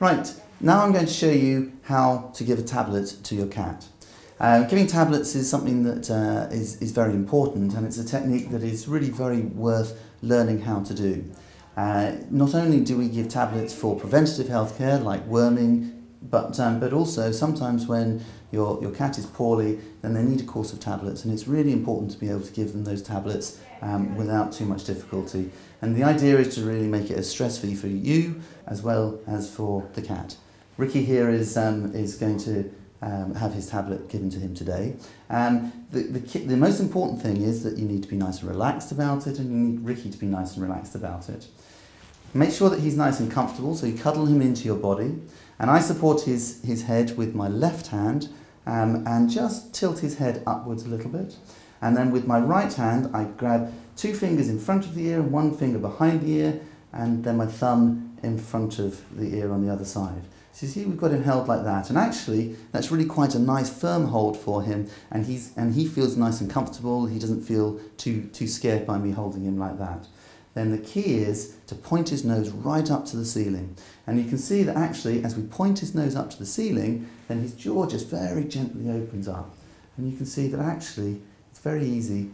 Right, now I'm going to show you how to give a tablet to your cat. Giving tablets is something that is very important, and it's a technique that is really very worth learning how to do. Not only do we give tablets for preventative healthcare like worming, but also sometimes when your cat is poorly, then they need a course of tablets, and it's really important to be able to give them those tablets without too much difficulty. And the idea is to really make it as stress-free for you as well as for the cat. Ricky here is going to have his tablet given to him today. The most important thing is that you need to be nice and relaxed about it, and you need Ricky to be nice and relaxed about it. Make sure that he's nice and comfortable, so you cuddle him into your body, and I support his head with my left hand and just tilt his head upwards a little bit, and then with my right hand I grab two fingers in front of the ear, one finger behind the ear, and then my thumb in front of the ear on the other side. So you see, we've got him held like that, and actually that's really quite a nice firm hold for him, and he feels nice and comfortable. He doesn't feel too scared by me holding him like that. Then the key is to point his nose right up to the ceiling. And you can see that actually, as we point his nose up to the ceiling, then his jaw just very gently opens up. And you can see that actually, it's very easy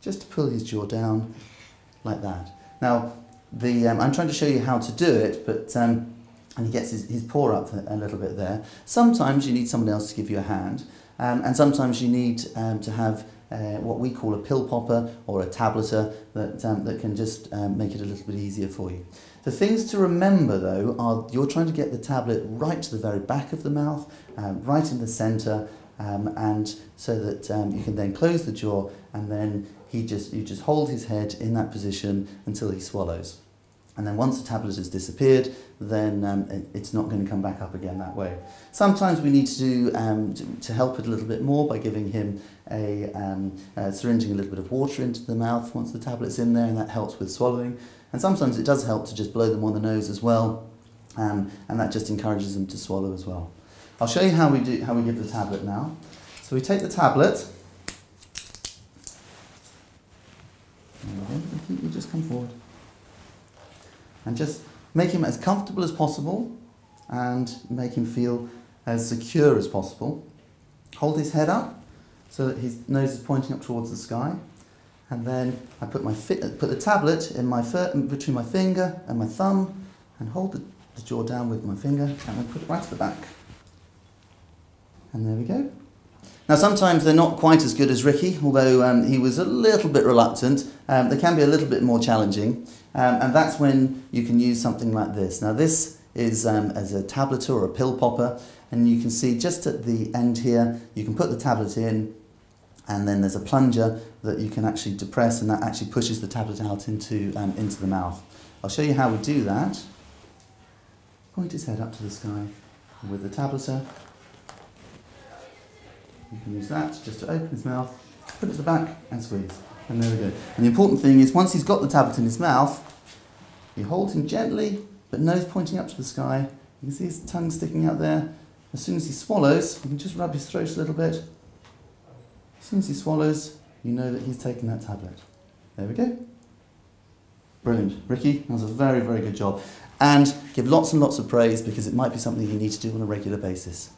just to pull his jaw down like that. Now, I'm trying to show you how to do it, but and he gets his paw up a little bit there. Sometimes you need someone else to give you a hand, and sometimes you need to have what we call a pill popper or a tabletter that can just make it a little bit easier for you. The things to remember though are you're trying to get the tablet right to the very back of the mouth, right in the centre, and so that you can then close the jaw, and then you just hold his head in that position until he swallows. And then once the tablet has disappeared, then it's not going to come back up again that way. Sometimes we need to do to help it a little bit more by giving him syringing a little bit of water into the mouth once the tablet's in there, and that helps with swallowing. And sometimes it does help to just blow them on the nose as well, and that just encourages them to swallow as well. I'll show you how we give the tablet now. So we take the tablet. I think you just come forward. And just make him as comfortable as possible and make him feel as secure as possible. Hold his head up so that his nose is pointing up towards the sky. And then I put the tablet in between my finger and my thumb, and hold the jaw down with my finger, and then put it right to the back. And there we go. Now, sometimes they're not quite as good as Ricky, although he was a little bit reluctant. They can be a little bit more challenging, and that's when you can use something like this. Now, this is as a tabletter or a pill popper, and you can see just at the end here, you can put the tablet in, and then there's a plunger that you can actually depress, and that actually pushes the tablet out into the mouth. I'll show you how we do that. Point his head up to the sky, and with the tabletter, you can use that just to open his mouth, put it to the back and squeeze. And there we go. And the important thing is, once he's got the tablet in his mouth, you hold him gently, but nose pointing up to the sky. You can see his tongue sticking out there. As soon as he swallows, you can just rub his throat a little bit. As soon as he swallows, you know that he's taken that tablet. There we go. Brilliant. Ricky, that was a very, very good job. And give lots and lots of praise, because it might be something you need to do on a regular basis.